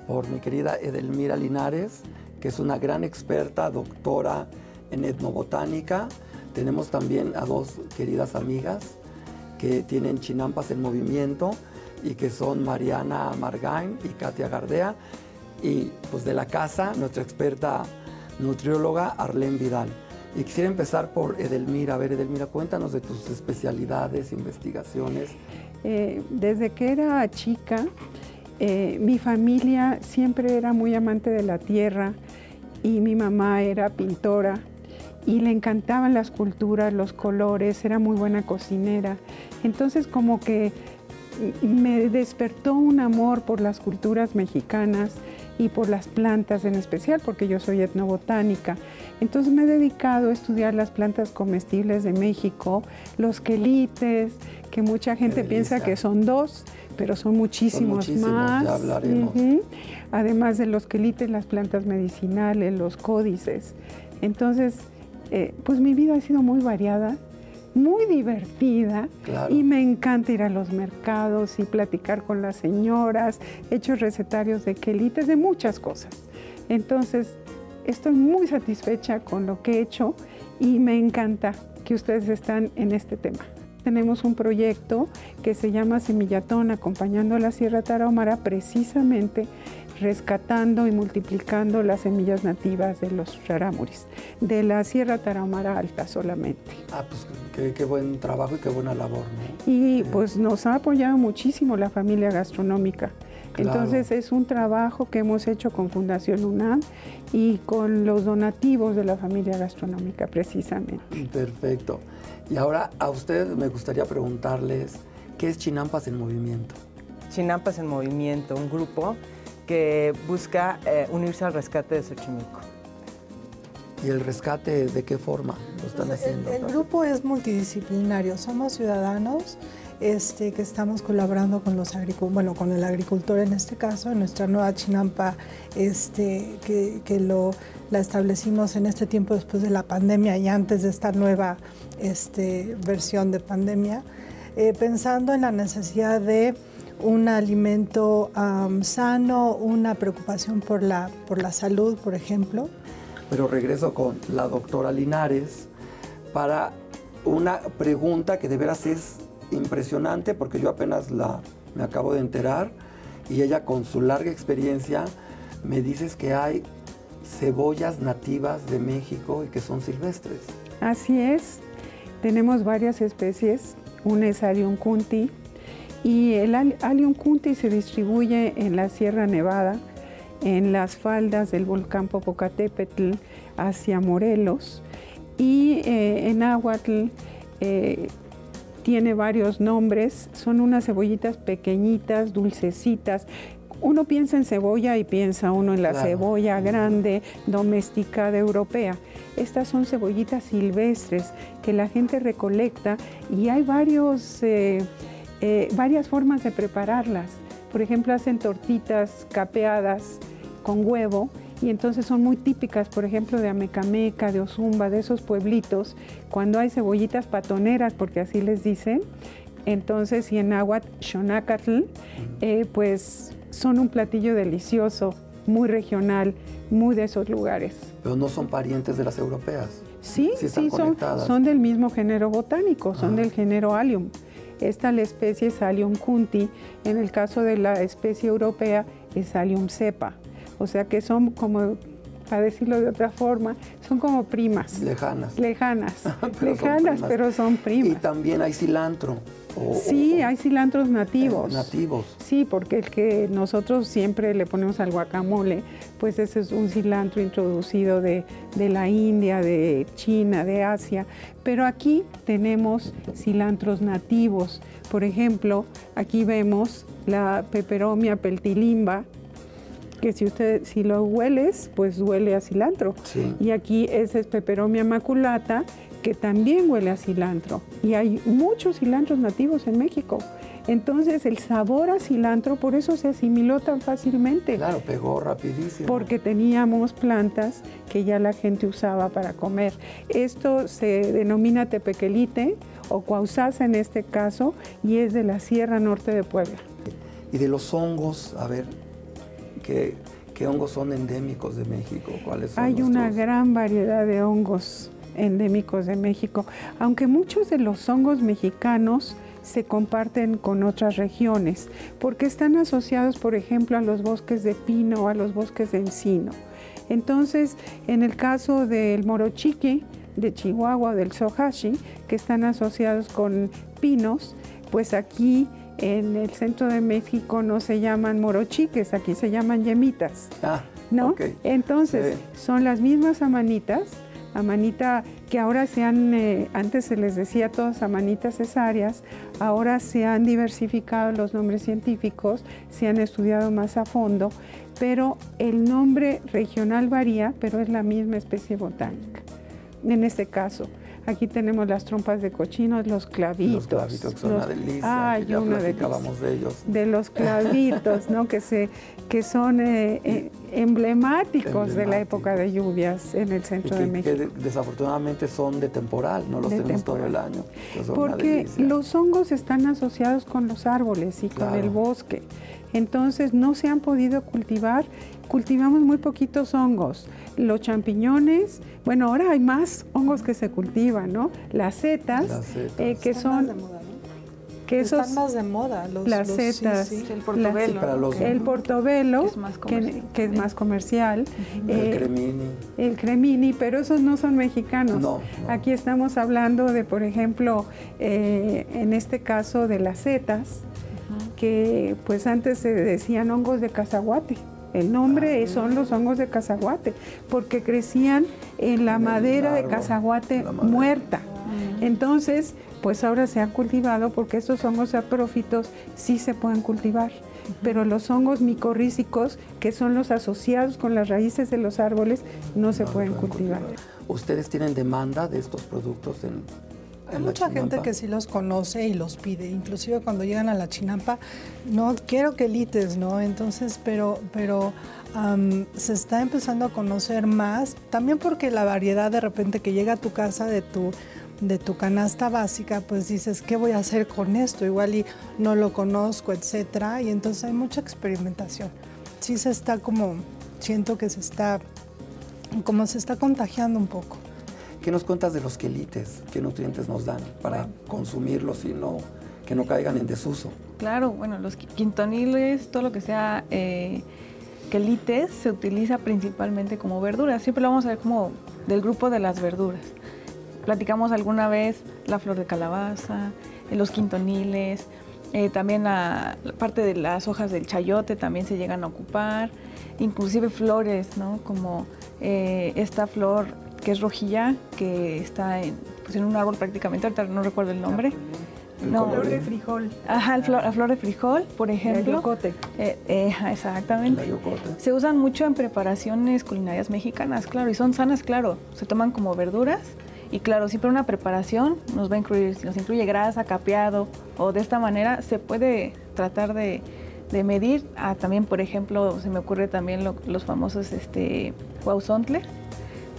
por mi querida Edelmira Linares, que es una gran experta, doctora en etnobotánica. Tenemos también a dos queridas amigas que tienen Chinampas en Movimiento y que son Mariana Margain y Katia Gardea. Y pues de la casa, nuestra experta nutrióloga Arlen Vidal. Y quisiera empezar por Edelmira. A ver, Edelmira, cuéntanos de tus especialidades, investigaciones. Desde que era chica, mi familia siempre era muy amante de la tierra y mi mamá era pintora. Y le encantaban las culturas, los colores, era muy buena cocinera. Entonces como que me despertó un amor por las culturas mexicanas y por las plantas en especial, porque yo soy etnobotánica. Entonces me he dedicado a estudiar las plantas comestibles de México, los quelites, que mucha gente piensa que son dos, pero son muchísimos, más. Ya hablaremos. Además de los quelites, las plantas medicinales, los códices. Entonces, pues mi vida ha sido muy variada, muy divertida, claro, y me encanta ir a los mercados y platicar con las señoras, he hecho recetarios de quelites, de muchas cosas. Entonces, estoy muy satisfecha con lo que he hecho y me encanta que ustedes están en este tema. tenemos un proyecto que se llama Semillatón, acompañando a la Sierra Tarahumara, precisamente rescatando y multiplicando las semillas nativas de los rarámuris, de la Sierra Tarahumara alta solamente. Ah, pues qué buen trabajo y qué buena labor, ¿no? Y pues nos ha apoyado muchísimo la familia gastronómica. Claro. Entonces es un trabajo que hemos hecho con Fundación UNAM y con los donativos de la familia gastronómica, precisamente. Perfecto. Y ahora a ustedes me gustaría preguntarles, ¿qué es Chinampas en Movimiento? Chinampas en Movimiento, un grupo que busca unirse al rescate de Xochimilco. ¿Y el rescate de qué forma lo están haciendo? El grupo es multidisciplinario, somos ciudadanos que estamos colaborando con los con el agricultor en este caso, en nuestra nueva chinampa que la establecimos en este tiempo después de la pandemia y antes de esta nueva versión de pandemia, pensando en la necesidad de un alimento sano, una preocupación por la salud, por ejemplo. Pero regreso con la doctora Linares para una pregunta que de veras es impresionante, porque yo apenas me acabo de enterar y ella, con su larga experiencia, me dices que hay cebollas nativas de México y que son silvestres. Así es, tenemos varias especies, una es Allium cunti, y el Allium cunti se distribuye en la Sierra Nevada, en las faldas del volcán Popocatépetl hacia Morelos, y en náhuatl tiene varios nombres. Son unas cebollitas pequeñitas, dulcecitas. Uno piensa en cebolla y piensa uno en la cebolla grande, domesticada, europea. Estas son cebollitas silvestres que la gente recolecta, y hay varias formas de prepararlas. Por ejemplo, hacen tortitas capeadas con huevo, y entonces son muy típicas, por ejemplo, de Amecameca, de Ozumba, de esos pueblitos, cuando hay cebollitas patoneras, porque así les dicen. Entonces, y en náhuatl, xonacatl, pues son un platillo delicioso, muy regional, muy de esos lugares. Pero no son parientes de las europeas. Sí, sí son del mismo género botánico, son del género Allium. Esta la especie es Allium cunti, en el caso de la especie europea es Allium cepa. O sea que son como, para decirlo de otra forma, son como primas. Lejanas. Lejanas, pero lejanas, son pero son primas. Y también hay cilantro. Hay cilantros nativos. Nativos. Sí, porque el que nosotros siempre le ponemos al guacamole, pues ese es un cilantro introducido de la India, de China, de Asia. Pero aquí tenemos cilantros nativos. Por ejemplo, aquí vemos la peperomia peltilimba, que si lo hueles, pues huele a cilantro. Sí. Y aquí esa es peperomia maculata, que también huele a cilantro. Y hay muchos cilantros nativos en México. Entonces, el sabor a cilantro, por eso se asimiló tan fácilmente. Claro, pegó rapidísimo. Porque teníamos plantas que ya la gente usaba para comer. Esto se denomina tepequelite o cuausasa en este caso, y es de la Sierra Norte de Puebla. Y de los hongos, a ver, ¿Qué hongos son endémicos de México? ¿Cuáles son? Hay una gran variedad de hongos endémicos de México, aunque muchos de los hongos mexicanos se comparten con otras regiones, porque están asociados, por ejemplo, a los bosques de pino o a los bosques de encino. Entonces, en el caso del morochiqui de Chihuahua o del sohashi, que están asociados con pinos, pues aquí en el centro de México no se llaman morochiques, aquí se llaman yemitas, ¿no? Okay. Entonces, son las mismas amanitas, amanita que ahora antes se les decía todas amanitas cesáreas, ahora se han diversificado los nombres científicos, se han estudiado más a fondo, pero el nombre regional varía, pero es la misma especie botánica. En este caso, aquí tenemos las trompas de cochinos, los clavitos. Los clavitos, que son una delicia. Hay una delicia de ellos. De los clavitos, ¿no? Que son emblemáticos de la época de lluvias en el centro de México. Que desafortunadamente son de temporal, no los tenemos todo el año. Porque los hongos están asociados con los árboles y con el bosque. Entonces no se han podido cultivar. Cultivamos muy poquitos hongos, los champiñones, bueno, ahora hay más hongos que se cultivan, ¿no? Las setas, que son Que esos, están más de moda, las setas, sí, sí, el portobelo, sí, para los, el portobelo, que es más comercial, el cremini, pero esos no son mexicanos. No, no. Aquí estamos hablando de, por ejemplo, en este caso de las setas, que pues antes se decían hongos de cazaguate. El nombre son los hongos de cazaguate, porque crecían en la madera de cazaguate muerta. Entonces, pues ahora se han cultivado, porque estos hongos saprófitos sí se pueden cultivar, pero los hongos micorrízicos, que son los asociados con las raíces de los árboles, no se pueden cultivar. ¿Ustedes tienen demanda de estos productos en Hay mucha gente que sí los conoce y los pide, inclusive cuando llegan a la Chinampa, no quiero que elites, ¿no? Entonces, pero se está empezando a conocer más, también porque la variedad de repente que llega a tu casa de tu canasta básica, pues dices, ¿qué voy a hacer con esto? Igual y no lo conozco, etcétera, y entonces hay mucha experimentación. Sí se está siento que se está contagiando un poco. ¿Qué nos cuentas de los quelites? ¿Qué nutrientes nos dan para consumirlos y no, que no caigan en desuso? Claro, bueno, los quintoniles, todo lo que sea quelites, se utiliza principalmente como verdura. Siempre lo vamos a ver como del grupo de las verduras. Platicamos alguna vez la flor de calabaza, los quintoniles, también la parte de las hojas del chayote también se llegan a ocupar, inclusive flores, ¿no? Como esta flor que es rojilla, que está en un árbol prácticamente, ahorita no recuerdo el nombre. La flor de frijol. Ajá, la flor de frijol, por ejemplo. El ayocote. Exactamente. El ayocote. Se usan mucho en preparaciones culinarias mexicanas, claro, y son sanas, claro. Se toman como verduras y, claro, siempre una preparación nos va a incluir, nos incluye grasa, capeado, o de esta manera se puede tratar de medir. También, por ejemplo, se me ocurre también los famosos guauzontles,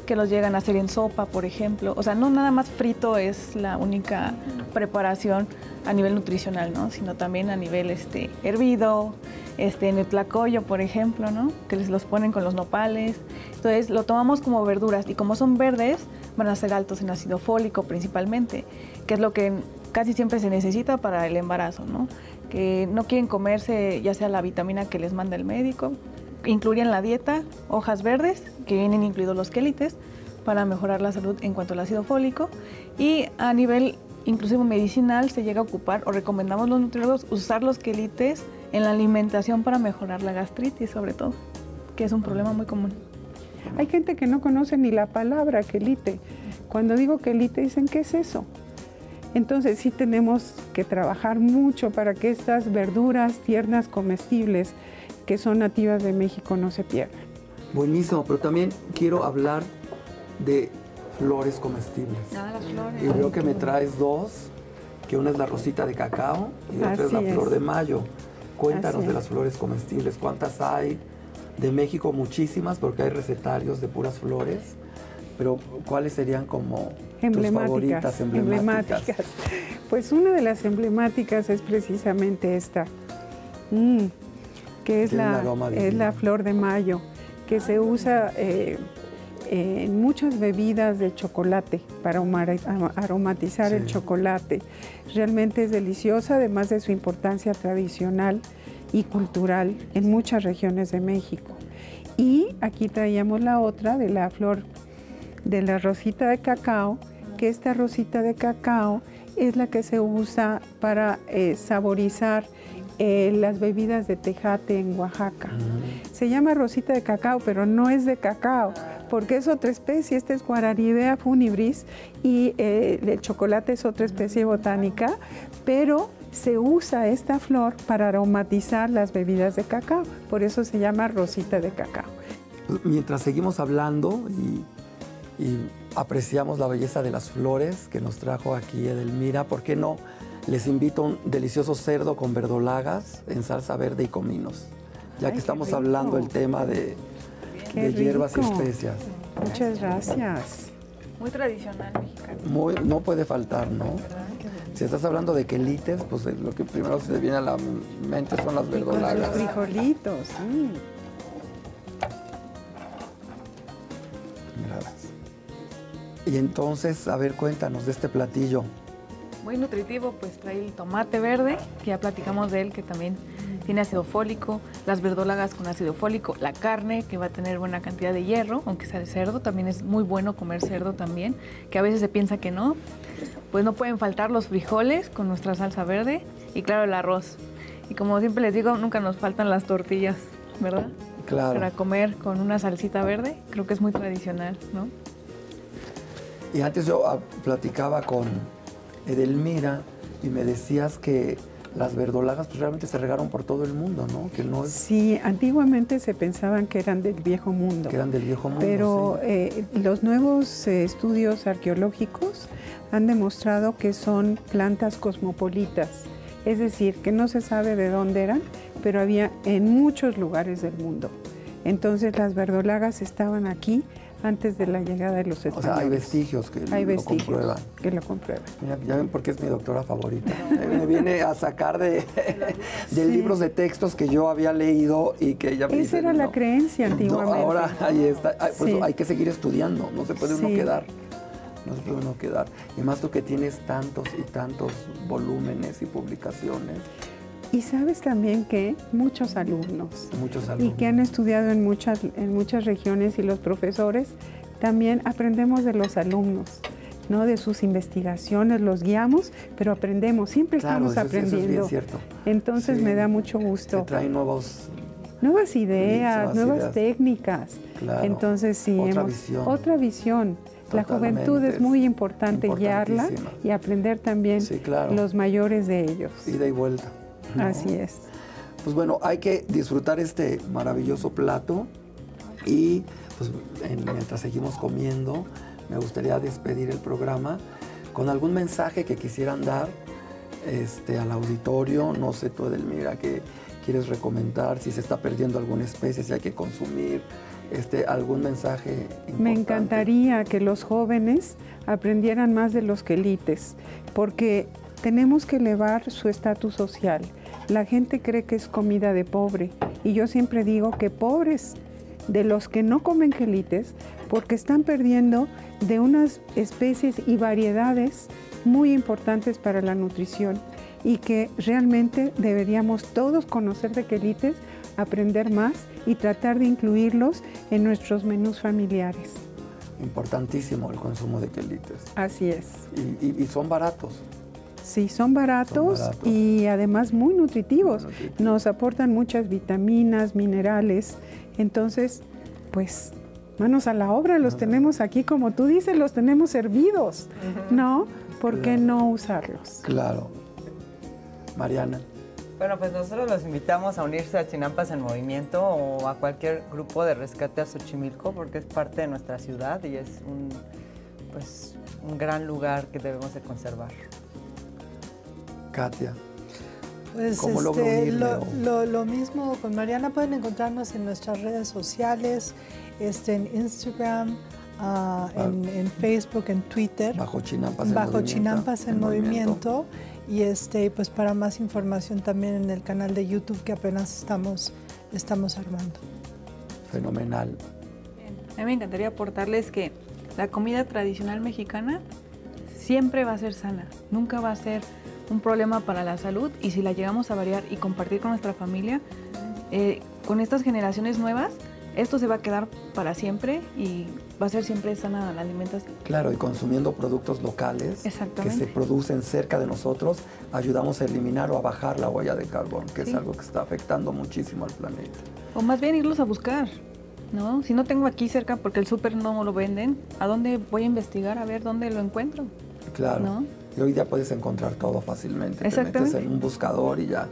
que los llegan a hacer en sopa, por ejemplo. O sea, no nada más frito es la única preparación a nivel nutricional, ¿no? Sino también a nivel hervido, en el tlacoyo, por ejemplo, ¿no? Que les los ponen con los nopales. Entonces, lo tomamos como verduras y como son verdes, van a ser altos en ácido fólico principalmente, que es lo que casi siempre se necesita para el embarazo, ¿no? Que no quieren comerse ya sea la vitamina que les manda el médico, incluir en la dieta hojas verdes, que vienen incluidos los quelites, para mejorar la salud en cuanto al ácido fólico. Y a nivel inclusive medicinal se llega a ocupar, o recomendamos los nutriólogos usar los quelites en la alimentación para mejorar la gastritis, sobre todo, que es un problema muy común. Hay gente que no conoce ni la palabra quelite. Cuando digo quelite dicen, ¿qué es eso? Entonces sí tenemos que trabajar mucho para que estas verduras tiernas comestibles que son nativas de México no se pierdan. Buenísimo, pero también quiero hablar de flores comestibles. Ah, las flores. Y veo que me traes dos, que una es la rosita de cacao y la otra es la flor de mayo. Cuéntanos de las flores comestibles, ¿cuántas hay? De México muchísimas, porque hay recetarios de puras flores, pero ¿cuáles serían como tus favoritas, emblemáticas? Pues una de las emblemáticas es precisamente esta. Que es la flor de mayo, que se usa en muchas bebidas de chocolate para aromatizar el chocolate. Realmente es deliciosa, además de su importancia tradicional y cultural en muchas regiones de México. Y aquí traíamos la otra de la flor de la rosita de cacao, que esta rosita de cacao es la que se usa para saborizar las bebidas de tejate en Oaxaca. Se llama rosita de cacao, pero no es de cacao, porque es otra especie. Esta es Guararibea funibris y el chocolate es otra especie botánica, pero se usa esta flor para aromatizar las bebidas de cacao. Por eso se llama rosita de cacao. Mientras seguimos hablando y apreciamos la belleza de las flores que nos trajo aquí Edelmira, ¿por qué no? Les invito a un delicioso cerdo con verdolagas en salsa verde y cominos, ya que estamos hablando del tema de hierbas y especias. Muchas gracias. Muy tradicional mexicano. No puede faltar, ¿no? Si estás hablando de quelites, pues lo que primero se te viene a la mente son las verdolagas. Los frijolitos. Gracias. Y entonces, a ver, cuéntanos de este platillo. muy nutritivo, pues trae el tomate verde, que ya platicamos de él, que también tiene ácido fólico, las verdolagas con ácido fólico, la carne, que va a tener buena cantidad de hierro, aunque sea de cerdo, también es muy bueno comer cerdo también, que a veces se piensa que no. Pues no pueden faltar los frijoles con nuestra salsa verde y claro, el arroz. Y como siempre les digo, nunca nos faltan las tortillas, ¿verdad? Claro. Para comer con una salsita verde, creo que es muy tradicional, ¿no? Y antes yo platicaba con Edelmira y me decías que las verdolagas pues, realmente se regaron por todo el mundo, ¿no? Que no es... Sí, antiguamente se pensaban que eran del viejo mundo. Que eran del viejo mundo, pero sí. Los nuevos estudios arqueológicos han demostrado que son plantas cosmopolitas. Es decir, que no se sabe de dónde eran, pero había en muchos lugares del mundo. Entonces las verdolagas estaban aquí antes de la llegada de los españoles. O sea, hay vestigios que lo comprueban. Mira, ya ven por qué es mi doctora favorita. Me viene a sacar de libros de textos que yo había leído y que ella me dice, esa era la creencia antiguamente. No, ahora ahí está. Por eso hay que seguir estudiando, no se puede uno quedar. No se puede uno quedar. Y más tú que tienes tantos y tantos volúmenes y publicaciones. Y sabes también que muchos alumnos y que han estudiado en muchas regiones y los profesores también aprendemos de los alumnos, ¿no? De sus investigaciones, los guiamos, pero aprendemos, siempre estamos aprendiendo. Eso es bien cierto. Entonces me da mucho gusto. Se traen nuevas ideas, nuevas técnicas. Claro. Entonces sí, otra visión. Totalmente. La juventud es muy importante guiarla y aprender también los mayores de ellos. Ida y vuelta. No. Así es. Pues bueno, hay que disfrutar este maravilloso plato y pues, mientras seguimos comiendo, me gustaría despedir el programa con algún mensaje que quisieran dar al auditorio. No sé tú, Edelmira, qué quieres recomendar, si se está perdiendo alguna especie, si hay que consumir algún mensaje importante. Me encantaría que los jóvenes aprendieran más de los quelites, porque tenemos que elevar su estatus social. La gente cree que es comida de pobre y yo siempre digo que pobres de los que no comen quelites porque están perdiendo de unas especies y variedades muy importantes para la nutrición y que realmente deberíamos todos conocer de quelites, aprender más y tratar de incluirlos en nuestros menús familiares. Importantísimo el consumo de quelites. Así es. Y son baratos. Sí, son baratos y además muy nutritivos. Nos aportan muchas vitaminas, minerales. Entonces, pues, manos a la obra, los tenemos aquí, como tú dices, los tenemos servidos, ¿no? ¿Por qué no usarlos? Claro. Mariana. Bueno, pues nosotros los invitamos a unirse a Chinampas en Movimiento o a cualquier grupo de rescate a Xochimilco, porque es parte de nuestra ciudad y es un gran lugar que debemos de conservar. Katia, pues lo mismo con Mariana, pueden encontrarnos en nuestras redes sociales, en Instagram, en Facebook, en Twitter. Bajo Chinampas en Movimiento. Y pues para más información también en el canal de YouTube que apenas estamos armando. Fenomenal. Bien. A mí me encantaría aportarles que la comida tradicional mexicana siempre va a ser sana, nunca va a ser un problema para la salud y si la llegamos a variar y compartir con nuestra familia, con estas generaciones nuevas, esto se va a quedar para siempre y va a ser siempre sana la alimentación. Claro, y consumiendo productos locales que se producen cerca de nosotros, ayudamos a eliminar o a bajar la huella de carbón, que es algo que está afectando muchísimo al planeta. O más bien irlos a buscar, ¿no? Si no tengo aquí cerca porque el súper no lo venden, ¿a dónde voy a investigar a ver dónde lo encuentro? Claro. ¿No? Y hoy ya puedes encontrar todo fácilmente. Te metes en un buscador y ya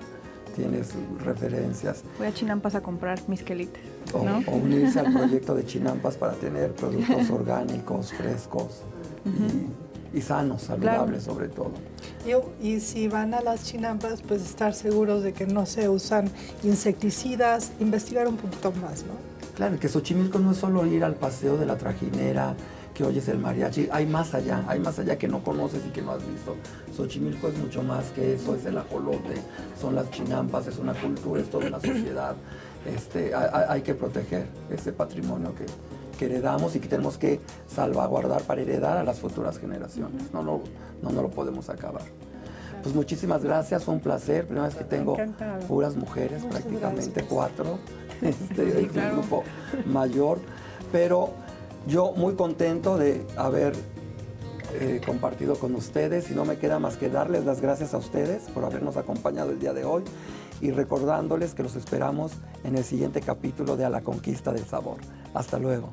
tienes referencias. Voy a Chinampas a comprar mis quelites, ¿no? O unirse al proyecto de Chinampas para tener productos orgánicos, frescos y sanos, saludables sobre todo. Y si van a las Chinampas, pues estar seguros de que no se usan insecticidas, investigar un poquito más, ¿no? Claro, que Xochimilco no es solo ir al paseo de la trajinera, que oyes el mariachi, hay más allá que no conoces y que no has visto. Xochimilco es mucho más que eso, es el ajolote, son las chinampas, es una cultura, es toda una sociedad. Hay que proteger ese patrimonio que, que heredamos y que tenemos que salvaguardar para heredar a las futuras generaciones. Uh-huh. No lo podemos acabar. Claro. Pues muchísimas gracias, fue un placer. Primera vez que tengo puras mujeres, muchas prácticamente gracias. Cuatro. Sí, claro. Un grupo mayor. Pero yo muy contento de haber compartido con ustedes y no me queda más que darles las gracias a ustedes por habernos acompañado el día de hoy y recordándoles que los esperamos en el siguiente capítulo de A la Conquista del Sabor. Hasta luego.